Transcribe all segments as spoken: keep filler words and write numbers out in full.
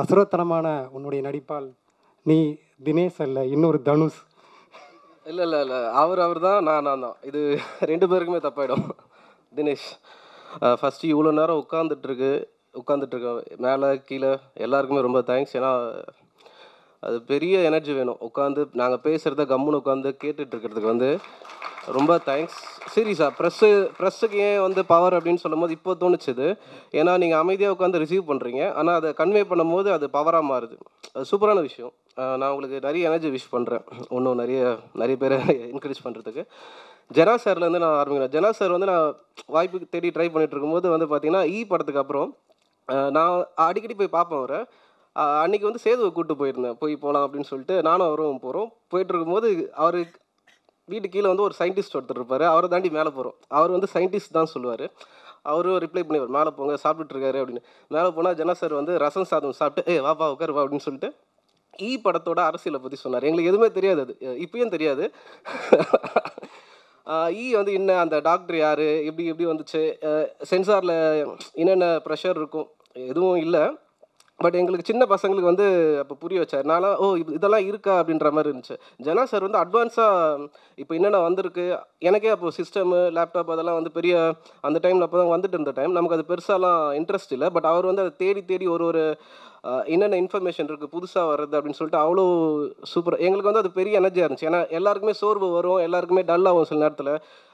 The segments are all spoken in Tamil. அசுரத்தனமான உன்னுடைய நடிப்பால் நீ தினேஷ் அல்ல, இன்னொரு தனுஷ். இல்லை இல்லை இல்லை, அவர் அவர் தான், நான் நான் தான். இது ரெண்டு பேருக்குமே தப்பாயிடும். தினேஷ் ஃபஸ்ட்டு இவ்வளோ நேரம் உட்காந்துட்ருக்கு உட்காந்துட்ருக்கேன் மேலே கீழே எல்லாருக்குமே ரொம்ப தேங்க்ஸ். ஏன்னா அது பெரிய எனர்ஜி வேணும் உட்காந்து நாங்கள் பேசுகிறத கம்முன்னு உட்காந்து கேட்டுட்ருக்கிறதுக்கு வந்து ரொம்ப தேங்க்ஸ். சீரியஸாக ப்ரெஸ்ஸு ப்ரெஸ்ஸுக்கு ஏன் வந்து பவர் அப்படின்னு சொல்லும் போது இப்போ தோணுச்சுது. ஏன்னா நீங்கள் அமைதியாக உட்காந்து ரிசீவ் பண்ணுறீங்க, ஆனால் அதை கன்வே பண்ணும் போது அது பவராக மாறுது. அது சூப்பரான விஷயம். நான் உங்களுக்கு நிறைய எனர்ஜி விஷ் பண்ணுறேன், இன்னும் நிறைய நிறைய பேரை என்கரேஜ் பண்ணுறதுக்கு. ஜனா சார்லேருந்து நான் ஆரம்பிக்கிறேன். ஜனா சார் வந்து நான் வாய்ப்புக்கு தேடி ட்ரை பண்ணிகிட்டு இருக்கும்போது வந்து பார்த்திங்கன்னா ஈ படத்துக்கு அப்புறம் நான் அடிக்கடி போய் பார்ப்பேன் அவரை. அன்றைக்கி வந்து சேதுவை கூப்பிட்டு போயிருந்தேன், போய் போகலாம் அப்படின்னு சொல்லிட்டு நானும் அவரும் போகிறோம். போயிட்டுருக்கும்போது அவர் வீட்டு கீழே வந்து ஒரு சயின்டிஸ்ட் ஒருத்தர் இருப்பார், அவரை தாண்டி மேலே போகிறோம். அவர் வந்து சயின்டிஸ்ட் தான் சொல்லுவார். அவரும் ரிப்ளை பண்ணிவார், மேலே போங்க சாப்பிட்டுருக்காரு அப்படின்னு. மேலே போனால் ஜனா சார் வந்து ரசம் சாதம் சாப்பிட்டு ஏ வாப்பா உட்காரு வா அப்படின்னு சொல்லிட்டு ஈ படத்தோட அரசியலை பற்றி சொன்னார். எங்களுக்கு எதுவுமே தெரியாது, அது இப்பயும் தெரியாது. ஈ வந்து என்ன அந்த டாக்டர் யார், எப்படி எப்படி வந்துச்சு, சென்சாரில் என்னென்ன ப்ரெஷர் இருக்கும், எதுவும் இல்லை. பட் எங்களுக்கு சின்ன பசங்களுக்கு வந்து அப்போ புரிய வச்சார். நானும் ஓ இதெல்லாம் இருக்கா அப்படின்ற மாதிரி இருந்துச்சு. ஜனா சார் வந்து அட்வான்ஸாக இப்போ என்னென்ன வந்திருக்கு, எனக்கே அப்போது சிஸ்டமு லேப்டாப் அதெல்லாம் வந்து பெரிய அந்த டைமில் அப்போ தான் வந்துட்டு இருந்த டைம், நமக்கு அது பெருசாலாம் இன்ட்ரெஸ்ட் இல்லை. பட் அவர் வந்து அதை தேடி தேடி ஒரு ஒரு என்னென்ன இன்ஃபர்மேஷன் இருக்குது புதுசாக வர்றது அப்படின்னு சொல்லிட்டு அவ்வளோ சூப்பராக எங்களுக்கு வந்து அது பெரிய எனர்ஜியாக இருந்துச்சு. ஏன்னா எல்லாருக்குமே சோர்வு வரும், எல்லாருக்குமே டல்லாகும் சில நேரத்தில்.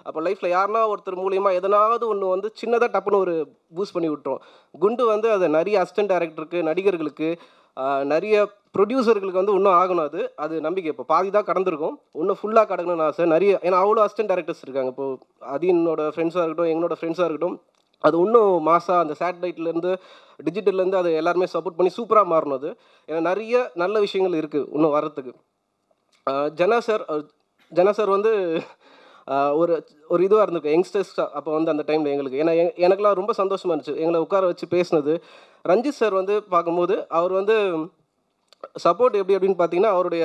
அப்போ லைஃப்பில் யாருனா ஒருத்தர் மூலிமா எதனாவது ஒன்று வந்து சின்னதாக டப்புன்னு ஒரு பூஸ்ட் பண்ணி விட்டுரும். குண்டு வந்து அதை நிறைய அசிஸ்டன்ட் டேரக்டருக்கு, நடிகர்களுக்கு, நிறைய ப்ரொடியூசர்களுக்கு வந்து இன்னும் ஆகணும். அது அது நம்பிக்கை இப்போ பாதி தான் கடந்திருக்கும், இன்னும் ஃபுல்லாக கடக்கணும்னு ஆசை நிறைய. ஏன்னா அவ்வளோ அசிஸ்டன்ட் டேரக்டர்ஸ் இருக்காங்க. இப்போது அது என்னோட ஃப்ரெண்ட்ஸாக இருக்கட்டும், எங்களோட ஃப்ரெண்ட்ஸாக இருக்கட்டும், அது இன்னும் மாதம் அந்த சேட்டலைட்லேருந்து டிஜிட்டல்லேருந்து அதை எல்லாருமே சப்போர்ட் பண்ணி சூப்பராக மாறணும். அது ஏன்னா நிறைய நல்ல விஷயங்கள் இருக்குது இன்னும் வர்றதுக்கு. ஜனா சார் ஜனா சார் வந்து ஒரு ஒரு இதுவாக இருந்திருக்கு யங்ஸ்டர்ஸ்டாக அப்போ வந்து அந்த டைமில் எங்களுக்கு. ஏன்னா எனக்குலாம் ரொம்ப சந்தோஷமாக இருந்துச்சு எங்களை உட்கார வச்சு பேசினது. ரஞ்சித் சார் வந்து பார்க்கும்போது அவர் வந்து சப்போர்ட் எப்படி அப்படின்னு பார்த்தீங்கன்னா அவருடைய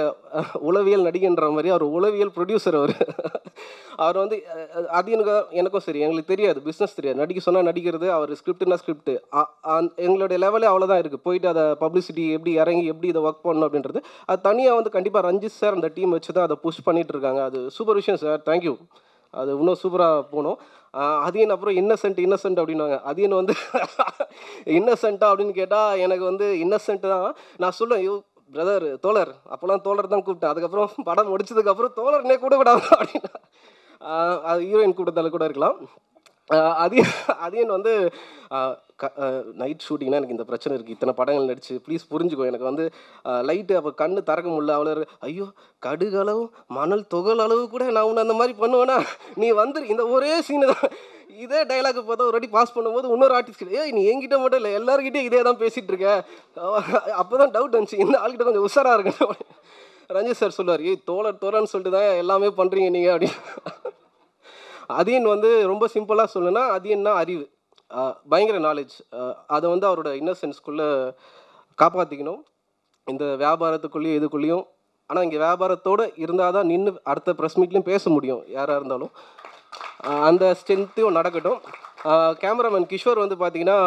உளவியல் நடிகைன்ற மாதிரி அவர் உளவியல் ப்ரொடியூசர். அவர் அவர் வந்து அது எனக்கு எனக்கும் சரி, எங்களுக்கு தெரியாது பிஸ்னஸ் தெரியாது, நடிக்க சொன்னால் நடிக்கிறது, அவர் ஸ்கிரிப்டுனா ஸ்கிரிப்டு, எங்களுடைய லெவலே அவ்வளோதான் இருக்குது. போயிட்டு அதை பப்ளிசிட்டி எப்படி இறங்கி எப்படி இதை ஒர்க் பண்ணணும் அப்படின்றது அது தனியாக வந்து கண்டிப்பாக ரஞ்சித் சார் அந்த டீம் வச்சு தான் அதை புஷ் பண்ணிகிட்டு இருக்காங்க. அது சூப்பர் விஷயம் சார், தேங்க்யூ. அது இன்னும் சூப்பராக போகணும். அதியன் அப்புறம் இன்னசென்ட் இன்னசென்ட் அப்படின்வாங்க. அதியன் வந்து இன்னசென்ட்டா அப்படின்னு கேட்டால் எனக்கு வந்து இன்னசென்ட்டு தான் நான் சொல்லுவேன். யூ பிரதர் தோழர், அப்போலாம் தோழர் தான் கூப்பிட்டேன். அதுக்கப்புறம் படம் முடிச்சதுக்கப்புறம் தோழர்னே கூட விடாது அப்படின்னா அது ஹீரோயின் கூப்பிட்டதால கூட இருக்கலாம். அதியன் அதியன் வந்து நைட் ஷூட்டிங்னா எனக்கு இந்த பிரச்சனை இருக்குது, இத்தனை படங்கள் நடிச்சு ப்ளீஸ் புரிஞ்சுக்கோ. எனக்கு வந்து லைட்டு அப்போ கண்ணு திறக்க முடியல. அவ்வளோ ஐயோ கடுகளவு மணல் தொகல் அளவு கூட நான் உன்னை அந்த மாதிரி பண்ணுவேன்னா நீ வந்து இந்த ஒரே சீனு தான் இதே டைலாக் பார்த்தா ஒரு வாட்டி பாஸ் பண்ணும்போது இன்னொரு ஆர்டிஸ்ட் கிட்ட ஏய் நீ என்கிட்ட மட்டும் இல்லை எல்லாருக்கிட்டே இதே தான் பேசிகிட்டு இருக்க. அப்போ தான் டவுட் வந்துச்சு இந்த ஆள்கிட்ட கொஞ்சம் உஷாராக இருக்கணும். ரஞ்சித் சார் சொல்லுவார் ஏய் தோழர் தோழர்னு சொல்லிட்டு தான் எல்லாமே பண்ணுறீங்க நீங்கள் அப்படின்னு. அதியன் வந்து ரொம்ப சிம்பிளாக சொல்லுன்னா அதியன்னா அறிவு, பயங்கர நாலேஜ். அதை வந்து அவரோட இன்னசென்ஸ்குள்ளே காப்பாற்றிக்கணும் இந்த வியாபாரத்துக்குள்ளேயும் இதுக்குள்ளேயும். ஆனால் இங்கே வியாபாரத்தோடு இருந்தால் தான் நின்று அடுத்த ப்ரெஸ் மீட்லேயும் பேச முடியும் யாராக இருந்தாலும். அந்த ஸ்ட்ரென்த்தையும் நடக்கட்டும். கேமராமேன் கிஷோர் வந்து பார்த்திங்கன்னா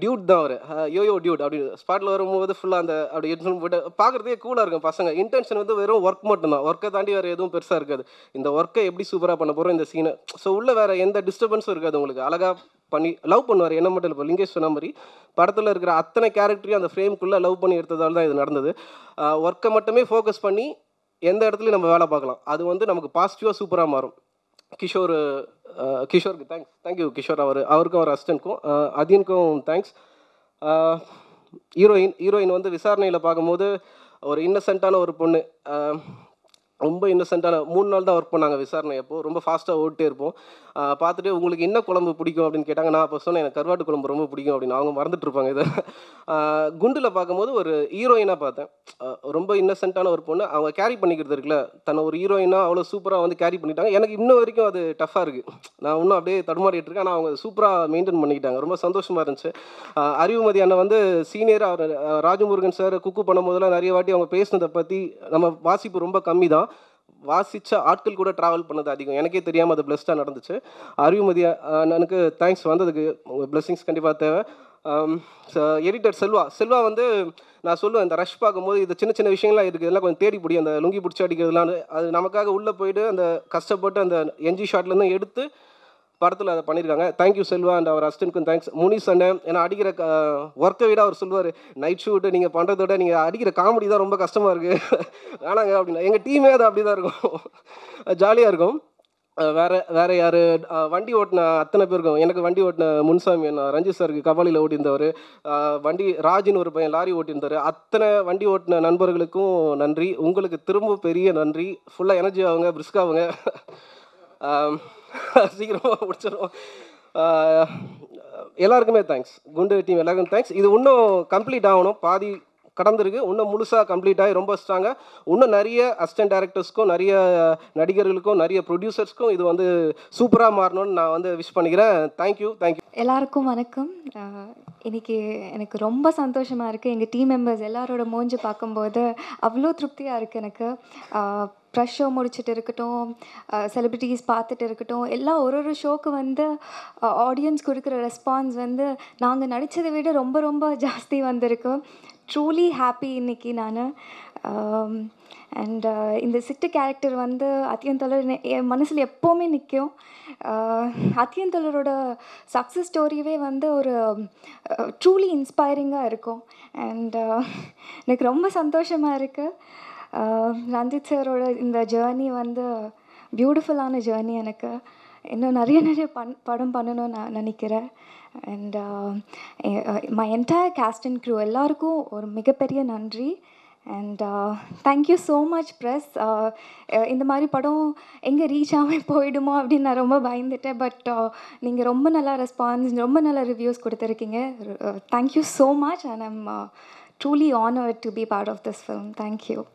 டியூட் தான். அவர் யோயோ டியூட் அப்படின்னு ஸ்பாட்டில் வரும்போது ஃபுல்லாக அந்த அப்படி ஹெட்ஃபோன் போய்ட்டு பார்க்குறதே கூலாக இருக்கும் பசங்க. இன்டென்ஷன் வந்து வெறும் ஒர்க் மட்டும்தான், ஒர்க்கை தாண்டி வேறு எதுவும் பெருசாக இருக்காது. இந்த ஒர்க்கை எப்படி சூப்பராக பண்ண போகிறோம் இந்த சீனை, ஸோ உள்ளே வேறு எந்த டிஸ்டர்பன்ஸும் இருக்காது. உங்களுக்கு அழகாக பண்ணி லவ் பண்ணுவார். என்ன மட்டும் இப்போ லிங்கேஷ் சொன்ன மாதிரி படத்தில் இருக்கிற அத்தனை கேரக்டரையும் அந்த ஃப்ரேம்குள்ளே லவ் பண்ணி எடுத்ததால் தான் இது நடந்தது. ஒர்க்கை மட்டுமே ஃபோக்கஸ் பண்ணி எந்த இடத்துலையும் நம்ம வேலை பார்க்கலாம். அது வந்து நமக்கு பாசிட்டிவாக சூப்பராக மாறும். கிஷோர் கிஷோருக்கு தேங்க்ஸ், தேங்க்யூ கிஷோர். அவர் அவருக்கும் அவர் அசிஸ்டன்ட்க்கும் அதியனுக்கும் தேங்க்ஸ். ஹீரோயின் ஹீரோயின் வந்து விசாரணையில் பார்க்கும்போது ஒரு இன்னசென்ட்டான ஒரு பொண்ணு, ரொம்ப இன்னசென்ட்டான. மூணு நாள் தான் ஒர்க் பண்ணாங்க விசாரணை. அப்போது ரொம்ப ஃபாஸ்ட்டாக ஓடிட்டே இருப்போம். பார்த்துட்டு உங்களுக்கு என்ன குழம்பு பிடிக்கும் அப்படின்னு கேட்டாங்க. நான் அப்போ சொன்னேன் எனக்கு கருவாட்டு குழம்பு ரொம்ப பிடிக்கும் அப்படின்னு. அவங்க மறந்துட்டுருப்பாங்க இதை. குண்டில் பார்க்கும்போது ஒரு ஹீரோயினாக பார்த்தேன், ரொம்ப இன்னசென்ட்டான ஒரு பொண்ணு. அவங்க கேரி பண்ணிக்கிறது இருக்குல்ல, தன்னை ஒரு ஹீரோயினாக அவ்வளோ சூப்பராக வந்து கேரி பண்ணிட்டாங்க. எனக்கு இன்னும் வரைக்கும் அது டஃப்பாக இருக்குது, நான் இன்னும் அப்படியே தடுமாறிட்டு இருக்கேன். ஆனால் அவங்க சூப்பராக மெயின்டைன் பண்ணிக்கிட்டாங்க, ரொம்ப சந்தோஷமாக இருந்துச்சு. அறிவுமதி அண்ணன் வந்து சீனியர், அவர் ராஜமுருகன் சார் குக்கு பண்ணும் போதெல்லாம் நிறைய வாட்டி அவங்க பேசினதை பற்றி நம்ம வாசிப்பு ரொம்ப கம்மி தான், வாசித்த ஆட்கள் கூட ட்ராவல் பண்ணது அதிகம். எனக்கே தெரியாமல் அது பிளஸ்டாக நடந்துச்சு. அறிவுமதி அண்ணனுக்கு தேங்க்ஸ், வந்ததுக்கு பிளஸ்ஸிங்ஸ் கண்டிப்பாக தேவை. எடிட்டர் செல்வா செல்வா வந்து நான் சொல்லுவேன் இந்த ரஷ் பார்க்கும்போது இது சின்ன சின்ன விஷயங்கள்லாம் இருக்குது, இதெல்லாம் கொஞ்சம் தேடி பிடி அந்த லுங்கி பிடிச்சி அடிக்கிறதுலாம் அது நமக்காக உள்ளே போயிட்டு அந்த கஷ்டப்பட்டு அந்த என்ஜி ஷாட்லேருந்து எடுத்து படத்தில் அதை பண்ணியிருக்காங்க. தேங்க்யூ செல்வா அண்ட் அவர் அசிஸ்டன்ட்க்கும் தேங்க்ஸ். முனிஷ் அண்ணன் ஏன்னா அடிக்கிற ஒர்க்கை விட அவர் சொல்லுவார் நைட் ஷூட்டு நீங்கள் பண்ணுறத விட நீங்கள் அடிக்கிற காமெடி தான் ரொம்ப கஷ்டமாக இருக்குது ஆனாங்க அப்படின்னா எங்கள் டீமே அது அப்படி தான் இருக்கும், ஜாலியாக இருக்கும். வேறு வேறு யார் வண்டி ஓட்டின அத்தனை பேருக்கும், எனக்கு வண்டி ஓட்டின முன்சாமி அண்ணா, ரஞ்சித் சாருக்கு கபாலியில் ஓட்டியிருந்தவர், வண்டி ராஜின்னு ஒரு பையன் லாரி ஓட்டியிருந்தார், அத்தனை வண்டி ஓட்டின நண்பர்களுக்கும் நன்றி. உங்களுக்கு திரும்ப பெரிய நன்றி. ஃபுல்லாக எனர்ஜி ஆகுங்க, பிரிஸ்காகுங்க, சீக்கிரமாக முடிச்சிடும். எல்லாருக்குமே தேங்க்ஸ், குண்டு டீம் எல்லாருக்கும் தேங்க்ஸ். இது இன்னும் கம்ப்ளீட் ஆகணும், பாதி கடந்திருக்கு, இன்னும் முழுசாக கம்ப்ளீட் ஆகி ரொம்ப ஸ்ட்ராங்காக இன்னும் நிறைய அசிஸ்டன்ட் டைரக்டர்ஸ்க்கும் நிறைய நடிகர்களுக்கும் நிறைய ப்ரொடியூசர்ஸ்க்கும் இது வந்து சூப்பராக மாறணும்னு நான் வந்து விஷ் பண்ணிக்கிறேன். தேங்க்யூ தேங்க்யூ எல்லாருக்கும் வணக்கம். இன்றைக்கி எனக்கு ரொம்ப சந்தோஷமாக இருக்குது, எங்கள் டீம் மெம்பர்ஸ் எல்லாரோட மூஞ்சி பார்க்கும்போது அவ்வளோ திருப்தியாக இருக்குது எனக்கு. ப்ரெஷ் ஷோ முடிச்சுட்டு இருக்கட்டும், செலிப்ரிட்டிஸ் பார்த்துட்டு இருக்கட்டும், எல்லாம் ஒரு ஒரு ஷோக்கு வந்து ஆடியன்ஸ் கொடுக்குற ரெஸ்பான்ஸ் வந்து நாங்கள் நடித்ததை விட ரொம்ப ரொம்ப ஜாஸ்தி வந்திருக்கு. ட்ரூலி ஹாப்பி இன்றைக்கி நான். அண்ட் இந்த சிட்டு கேரக்டர் வந்து அத்தியந்தலர் என் மனசில் எப்போவுமே நிற்கும். அத்தியந்தலரோட சக்ஸஸ் ஸ்டோரியவே வந்து ஒரு ட்ரூலி இன்ஸ்பைரிங்காக இருக்கும். அண்ட் எனக்கு ரொம்ப சந்தோஷமாக இருக்குது. ரஞ்சித் சாரோட இந்த ஜேர்னி வந்து பியூட்டிஃபுல்லான ஜேர்னி. எனக்கு இன்னும் நிறைய நிறைய பண் படம் பண்ணணும்னு நான் நினைக்கிறேன். And my entire cast and crew எல்லாருக்கும் ஒரு மிகப்பெரிய நன்றி. And thank you so much press. இந்த மாதிரி படம் எங்கே ரீச் ஆகாமல் போயிடுமோ அப்படின்னு நான் ரொம்ப பயந்துட்டேன். பட் நீங்கள் ரொம்ப நல்லா ரெஸ்பான்ஸ், ரொம்ப நல்ல ரிவ்யூஸ் கொடுத்துருக்கீங்க. Thank you so much and I am Truly honored to be part of this film. Thank you.